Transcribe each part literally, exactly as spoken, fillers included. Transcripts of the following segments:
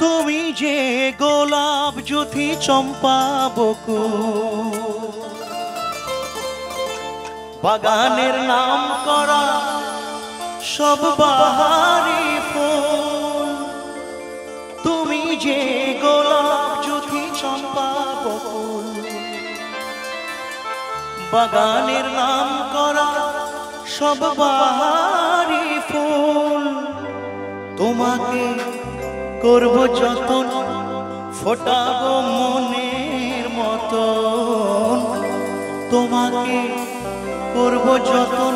তুমি যে গোলাপ জ্যোতি চম্পা বকুল বাগানের নাম করা সব বাহারি ফুল তুমি যে গোলাপ জ্যোতি চম্পা বকুল বাগানের নাম করা সব বাহারি ফুল তোমাকে করব যতন ফোটাবো মনের মতন তোমাকে করব যতন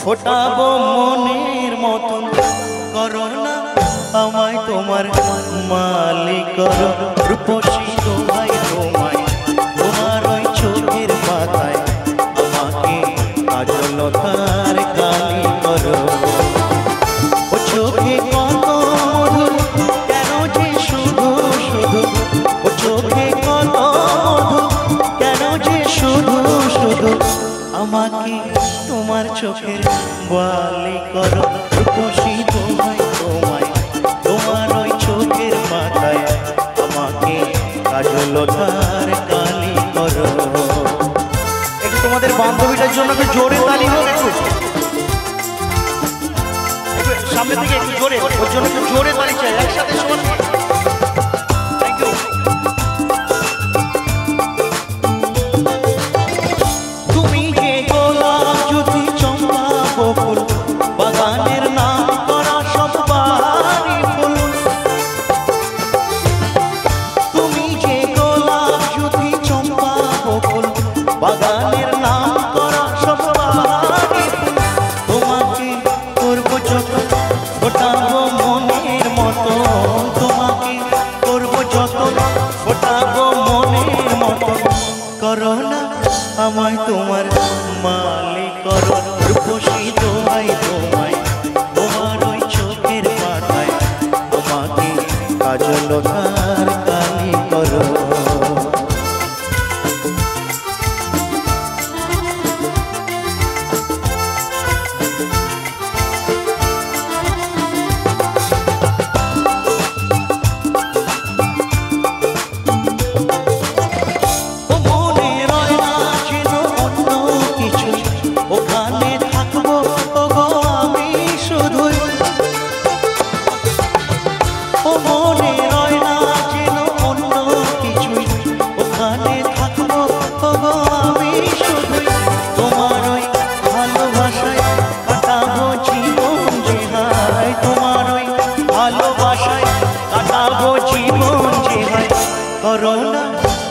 ফোটাবো মনের মতন করো না আমায় তোমার মালিক করো রূপসী তোমায় তোমায় তোমার ওই চোখের পাতায় আমাকে আজলতার কালি করো ও চোখে কত আমাকে তোমার চোখের বালি করো রূপসী তোমায় তোমায় তোমার ওই চোখের মাথায় আমাকে কাজলতার কালি করো। একটু তোমাদের বান্ধবীটার জন্য একটু জোরে তালি হবে, একটু সামনে থেকে একটু জোরে, ওর জন্য একটু জোরে তালি চাই একসাথে সমান। আমায় তোমার মালিক করো রূপসী তোমায় তোমায় তোমার ওই চোখের পাতায় তোমাকে কাজলতার কালি করো।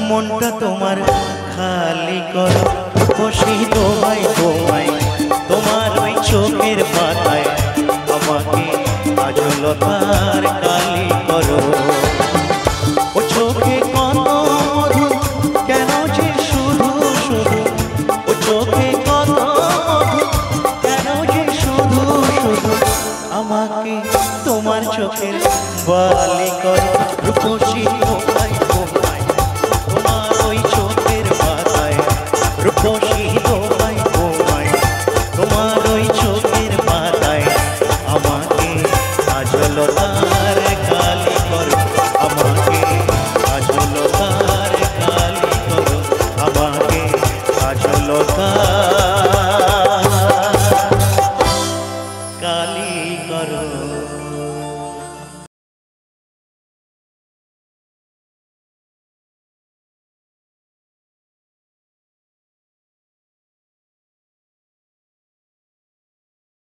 মনটা তোমার খালি করো খুশি তোমায় তোমায় তোমার ওই চোখের পাতায় আমাকে কাজলতার কালি করো ও চোখে কত মধু কেন যে শুধু শুধু ও চোখে কত মধু কেন যে শুধু শুধু আমাকে তোমার চোখের বালি করো খুশি তোমায় তোমায়